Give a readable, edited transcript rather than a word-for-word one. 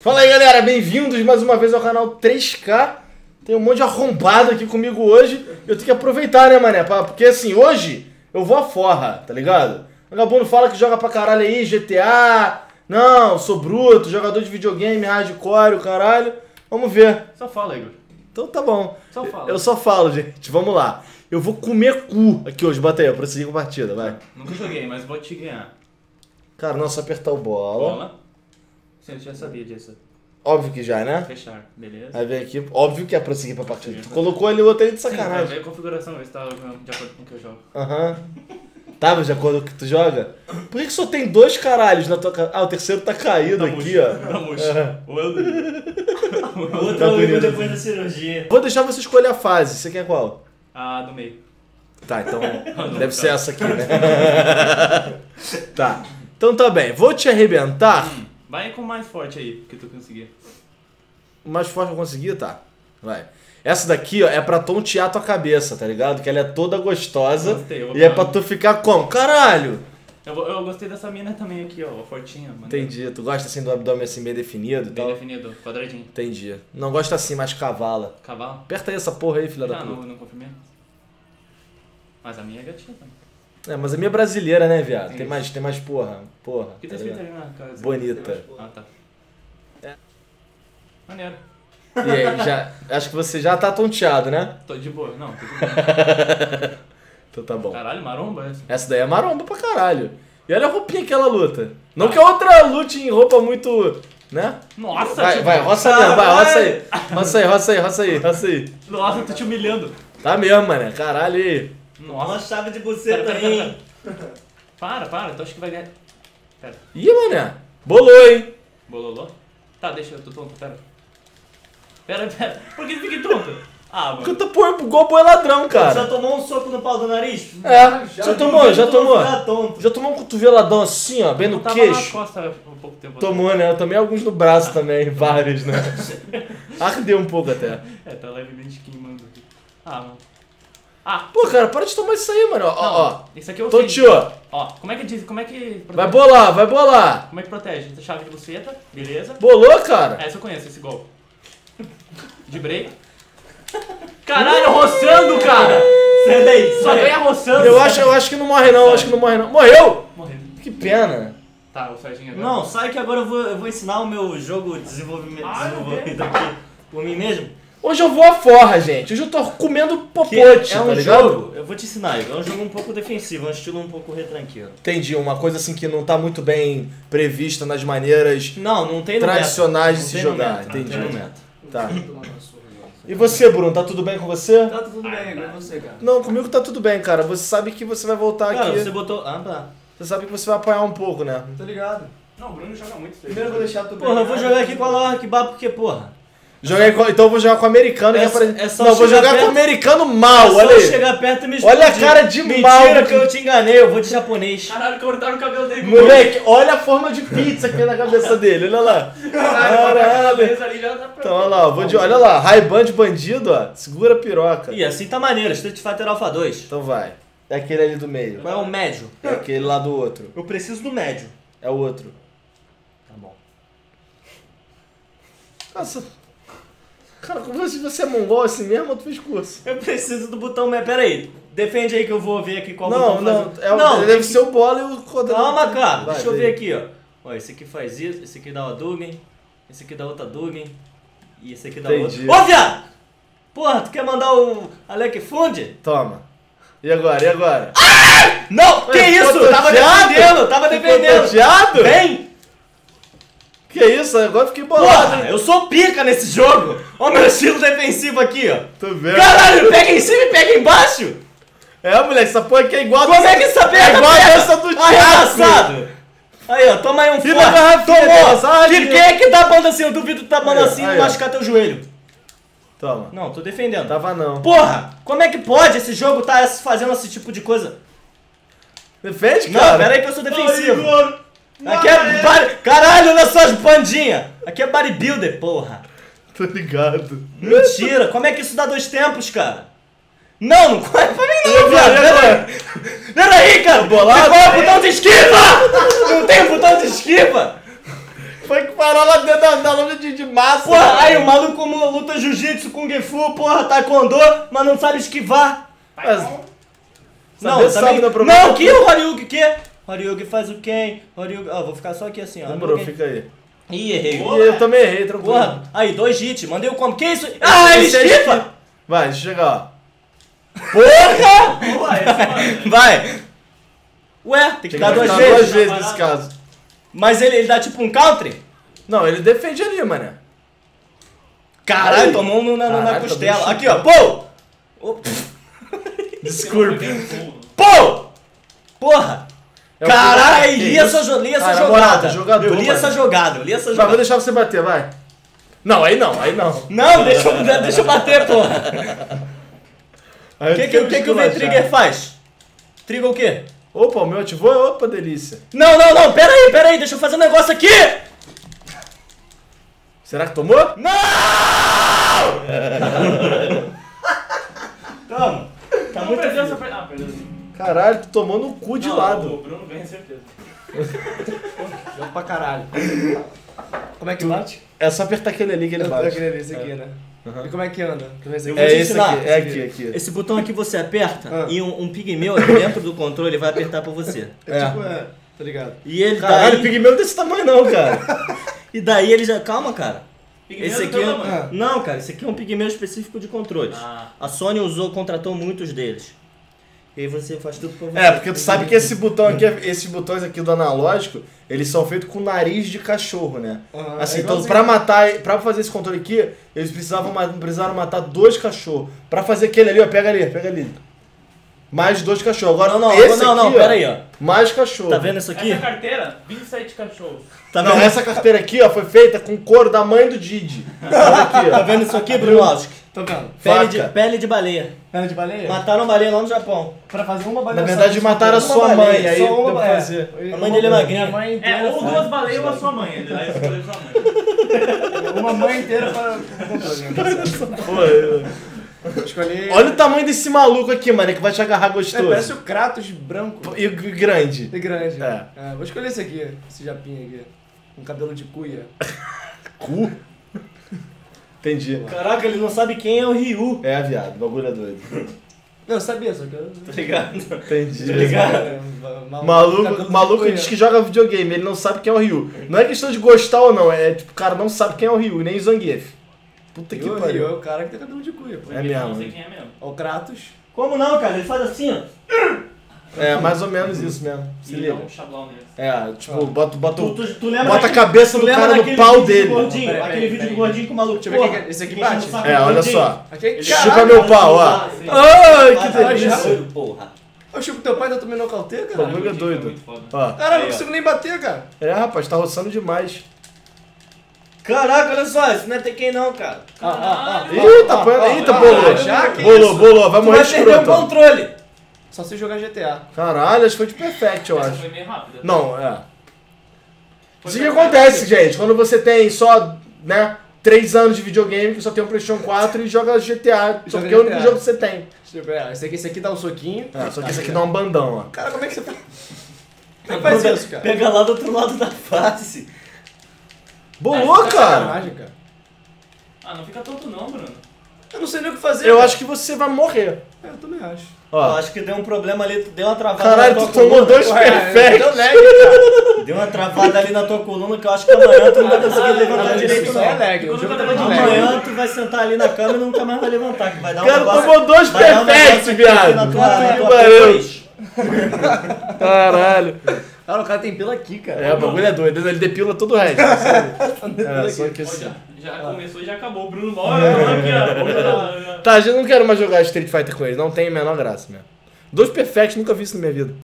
Fala aí galera, bem-vindos mais uma vez ao canal 3K. Tem um monte de arrombado aqui comigo hoje. Eu tenho que aproveitar, né, mané? Porque assim, hoje eu vou à forra, tá ligado? O vagabundo fala que joga pra caralho aí, GTA. Não, sou bruto, jogador de videogame, hardcore, o caralho. Vamos ver. Só fala, Igor. Então tá bom. Só fala. Eu só falo, gente. Vamos lá. Eu vou comer cu aqui hoje. Bota aí, eu prossegui com a partida, vai. Nunca joguei, mas vou te ganhar. Cara, não, só apertar o bola. Bola. Você já sabia disso. Óbvio que já, né? Fechar, beleza. Aí vem aqui, óbvio que é prosseguir pra partida. Tu colocou ali o outro aí de sacanagem. Sim, vai ver a configuração, ver se tá de acordo com o que eu jogo. Aham. Tava de acordo com o que tu joga? Por que só tem dois caralhos na tua casa? Ah, o terceiro tá caído aqui, ó. Da murcha. O outro é o Igor depois da cirurgia. Vou deixar você escolher a fase. Você quer qual? A do meio. Tá, então deve ser essa aqui, né? Tá. Então tá bem. Vou te arrebentar. Vai com o mais forte aí, que tu conseguir. O mais forte que eu conseguir, tá. Vai. Essa daqui, ó, é pra tontear tua cabeça, tá ligado? Que ela é toda gostosa. Gostei, eu vou e é pra tu ficar como? Caralho! Eu gostei dessa mina também aqui, ó, fortinha. Maneiro. Entendi. Tu gosta assim do abdômen assim bem definido e tal? Bem definido, quadradinho. Entendi. Não gosta assim, mais cavala. Cavala? Aperta aí essa porra aí, filha da puta. Ah, não confirmei. Mas a minha é gatinha também. É, mas a minha é brasileira, né, viado? Tem mais porra. O que tá escrito ali na casa? Bonita. Ah, tá. É. Maneiro. E aí, acho que você já tá tonteado, né? Tô de boa. Não, tô de boa. Então tá bom. Caralho, maromba essa? Essa daí é maromba pra caralho. E olha a roupinha que ela luta. Não que a outra lute em roupa muito... Né? Nossa, vai, roça mesmo, vai, roça aí. Nossa, eu tô te humilhando. Tá mesmo, mané. Caralho aí. Nossa, uma chave de buceta aí. Para, então acho que vai ganhar. Pera. Ih, mané. Bolou, hein? Bololô? Tá, deixa eu, tô tonto, pera. Por que tu fica tonto? Ah, mano. Porque tu pôr gol boi ladrão, cara. Já tomou um soco no pau do nariz? É, já tomou. Já tomou um cotoveladão assim, ó, bem no queixo. Tava na costa um pouco tempo. Tomou, né? Eu tomei alguns no braço também, vários, né? Ardeu um pouco até. É, tá levemente queimando aqui. Ah, mano. Ah, pô, cara, para de tomar isso aí, mano. Ó, não, ó. Isso aqui eu fiz. Ó, como é que diz? Como é que protege? Vai bolar. Como é que protege? Chave de buceta, beleza. Bolou, cara. Essa eu conheço, esse gol. De break. Caralho, roçando, cara. Senta aí. Só ganha roçando. Eu acho que não morre, não. Morreu? Morreu. Que pena. Tá, o Serginho agora. Não, sai que agora eu vou ensinar o meu jogo de desenvolvimento aqui por mim mesmo. Hoje eu vou à forra, gente. Hoje eu tô comendo popote, tá ligado? Jogo, eu vou te ensinar, é um jogo um pouco defensivo, um estilo um pouco retranqueiro. Entendi, uma coisa assim que não tá muito bem prevista nas maneiras tradicionais de se jogar. Entendi. Tá. E você, Bruno, tá tudo bem com você? Tá tudo bem, com você, cara. Não, comigo tá tudo bem, cara. Você sabe que você vai voltar aqui. Cara, você botou... Ah, tá. Você sabe que você vai apanhar um pouco, né? Tá ligado. Não, o Bruno joga muito. Primeiro eu vou deixar tudo bem. Porra, eu vou jogar aqui com a Larkbar porque, porra... Joguei com, então eu vou jogar com o americano. Não, eu vou jogar perto, com o americano mal, olha aí. Chegar perto e me olha a cara de mal. Mentira que eu te enganei, eu vou de japonês. Caralho, cortaram o cabelo dele. Moleque, olha a forma de pizza que tem na cabeça dele, olha lá. Caralho. Então, olha lá, olha lá, Ray-Ban de bandido, ó. Segura a piroca. E assim tá maneiro, Street Fighter Alpha 2. Então vai. É aquele ali do meio. Qual é o médio? É aquele lá do outro. Eu preciso do médio. É o outro. Tá bom. Nossa... Cara, como se você é mongol assim mesmo, ou tu fez curso? Eu preciso do botão, mas peraí. Defende aí que eu vou ver aqui qual botão faz. Não, deve ser o bola e o coordenador. Calma, cara. Deixa eu ver aqui, ó. Ó, esse aqui faz isso, esse aqui dá uma Dugan, esse aqui dá outra Dugan, e esse aqui dá outra... Ô, viado! Porra, tu quer mandar o Alec Funde? Toma. E agora? Ah! Não, que isso? Tava defendendo. Vem! Que isso? Agora eu fiquei bolado. Porra, eu sou pica nesse jogo. Olha o meu estilo defensivo aqui, ó. Tô vendo. Caralho, pega em cima e pega embaixo. É, moleque, essa porra aqui é igual a... Como é que essa perna é igual a essa do Thiago? Aí, ó, toma aí um forte. Tomou. Quem é que tá banda assim? Eu duvido que tá banda assim e machucar teu joelho. Toma. Não, tô defendendo. Tava não. Porra, como é que pode esse jogo tá fazendo esse tipo de coisa? Defende, cara? Não, pera aí que eu sou defensivo. Aqui é caralho, olha só as bandinhas. Aqui é bodybuilder, porra. Tô ligado. Mentira, como é que isso dá dois tempos, cara? Não corre pra mim não, viado. Pera aí, cara. Bolado. Qual é o botão de esquiva? Não tem botão de esquiva. Foi que parou lá dentro da luta de massa. Porra, cara. Aí o maluco como luta jiu-jitsu, kung fu, porra, taekwondo, mas não sabe esquivar. Mas... Não, sabe da problema. Não, que o Horyugi, que? Horyugi faz o quem? Horyugi... Ó, vou ficar só aqui assim, ó. Demorou, fica aí. Ih, errei. Porra, eu também errei, tranquilo. Porra, aí, dois hits, mandei o combo. Que isso? Ah, ele esquiva! Vai, deixa eu chegar, ó. Porra! Vai. Ué, tem que dar duas vezes nesse caso. Mas ele dá tipo um country? Não, ele defende ali, mané. Caralho, tomou um na costela. Tá aqui, ó. Pô! Desculpe. Pô! Porra! Caralho, eu li essa jogada. Vai, vou deixar você bater, vai. Não, aí não, aí não. Não, deixa eu bater, porra. O que o V-Trigger faz? Trigger o quê? Opa, o meu ativou, opa, delícia. Não, não, não, pera aí, deixa eu fazer um negócio aqui. Será que tomou? Não! Toma. Tá muito perdeu essa perna. Ah, perdeu sim. Caralho, tu tomou no cu de lado. O Bruno ganha, certeza. Joga pra caralho. Como é que bate? É só apertar aquele ali que ele bate. Aquele ali, esse aqui, né? Uhum. E como é que anda? Eu vou te ensinar. Esse aqui. Esse botão aqui você aperta e um pigmeu dentro do controle vai apertar pra você. Tá ligado? E ele Caralho, pigmeu desse tamanho não, cara. E daí ele já... Calma, cara. Esse aqui é... Não, cara. Esse aqui é um pigmeu específico de controles. A Sony usou, contratou muitos deles. E aí você faz tudo pra você. É, porque tu sabe que esse botão aqui, esses botões aqui do analógico, eles são feitos com nariz de cachorro, né? Ah, assim, é então pra matar, pra fazer esse controle aqui, eles precisaram matar dois cachorros. Pra fazer aquele ali, ó, pega ali. Mais dois cachorros. Agora esse aqui, pera aí, ó. Mais cachorro. Tá vendo isso aqui? Essa carteira, 27 cachorros. Tá vendo? Não, essa carteira aqui, ó, foi feita com couro da mãe do Didi. Aqui, tá vendo isso aqui, Bruno? Tô vendo. Pele de baleia. Pele de baleia? Mataram baleia lá no Japão. Pra fazer uma baleia. Na verdade, mataram a sua mãe. Aí a mãe dele é magrinha. É, ou duas baleias ou a sua mãe. Aí escolheu sua mãe. Uma mãe inteira pra... Escolhi... Olha o tamanho desse maluco aqui, mano, que vai te agarrar gostoso. É, parece o Kratos branco. E grande. E grande. É. É, vou escolher esse aqui, esse japinha aqui. Com cabelo de cuia. Cu? Entendi. Caraca, ele não sabe quem é o Ryu. É, viado, o bagulho é doido. Não, eu sabia, só que eu... Tá ligado? Entendi. Tá ligado? Maluco diz que joga videogame, ele não sabe quem é o Ryu. Não é questão de gostar ou não, é tipo, o cara não sabe quem é o Ryu, nem o Zangief. Puta que pariu. É o cara que tem cabelo de cuia, pô. É mesmo. Não sei quem é mesmo. Ó, o Kratos. Como não, cara? Ele faz assim, ó. É, mais ou menos isso mesmo. Se liga. Dá um chablão nele. É, tipo, bota a cabeça do cara no pau dele. Aquele vídeo do gordinho com o maluco. Deixa eu ver que esse aqui bate. É, olha só. Chupa meu pau, ó. Ai, que delícia. Porra. Eu chupo teu pai, tá tomando nocauteio, cara. O bagulho é doido. Caralho, não consigo nem bater, cara. É, rapaz, tá roçando demais. Caraca, olha só, isso não é Tekken não, cara. Eita, bolou, vai morrer de escroto. Vai perder o controle. Só se jogar GTA. Caralho, acho que foi de perfect, eu acho. Foi meio rápido. Não, é. Isso que acontece, gente, quando você tem só, né, 3 anos de videogame, que só tem um PlayStation 4 e joga GTA, só porque é o único jogo que você tem. Esse aqui dá um soquinho. É, só que esse aqui dá um bandão, ó. Cara, como é que você faz isso, cara? Pega lá do outro lado da face. Bolou, cara! Ah, não fica tonto não, Bruno. Eu não sei nem o que fazer. Eu acho que você vai morrer. É, eu também acho. Ó, eu acho que deu um problema ali, tu deu uma travada. Caralho, tu tomou dois perfectos. Deu uma travada ali na tua coluna que eu acho que amanhã tu não vai conseguir levantar direito não. Amanhã tu vai sentar ali na cama e nunca mais vai levantar. Que vai dar um negócio... Cara, tomou dois perfectos, viado. Caralho. Cara, o cara tem pila aqui, cara. É, o bagulho é doido. Ele depila todo o resto. É, só que assim... Já começou e já acabou. O Bruno morre. Tá, eu não quero mais jogar Street Fighter com ele. Não tem a menor graça mesmo. Dois perfects, nunca vi isso na minha vida.